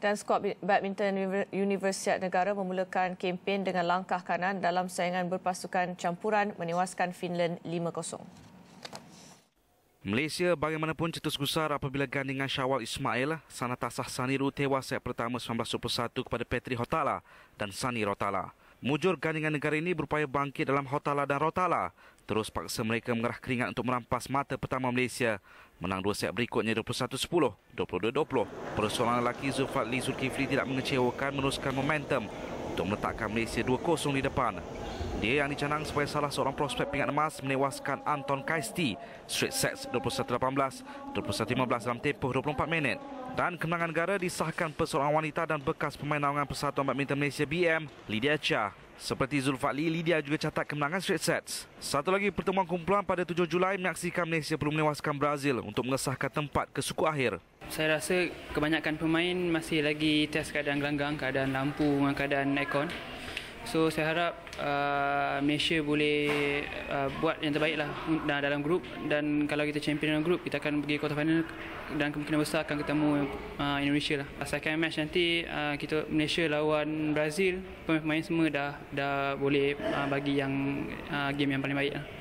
dan skuad badminton Universiad Negara memulakan kempen dengan langkah kanan dalam saingan berpasukan campuran menewaskan Finland 5-0. Malaysia bagaimanapun cetus gusar apabila gandingan Syawal Ismail, sanatasah Saniru tewas set pertama 19-21 kepada Petri Hotala dan Sani Rotala. Mujur gandingan negara ini berupaya bangkit dalam Hotala dan Rotala. Terus paksa mereka mengerah keringat untuk merampas mata pertama Malaysia. Menang dua set berikutnya 21-10, 22-20. Persoalan lelaki Zulfadli Zulkifli tidak mengecewakan meneruskan momentum untuk meletakkan Malaysia 2-0 di depan. Dia yang dicanang sebagai salah seorang prospek pingat emas menewaskan Anton Kaisti straight sets 21-18, 21-15 dalam tempoh 24 minit. Dan kemenangan negara disahkan peseorang wanita dan bekas pemain naungan Persatuan Badminton Malaysia BM, Lydia Cha. Seperti Zulfadli, Lydia juga catat kemenangan straight sets. Satu lagi pertemuan kumpulan pada 7 Julai menyaksikan Malaysia perlu menewaskan Brazil untuk mengesahkan tempat ke suku akhir. Saya rasa kebanyakan pemain masih lagi test keadaan gelanggang, keadaan lampu dengan keadaan aircon. So saya harap Malaysia boleh buat yang terbaiklah dalam grup, dan kalau kita champion dalam grup kita akan pergi quarter final dan kemungkinan besar akan ketemu Indonesia lah. Second match nanti kita Malaysia lawan Brazil, pemain-pemain semua dah boleh bagi yang game yang paling baik lah.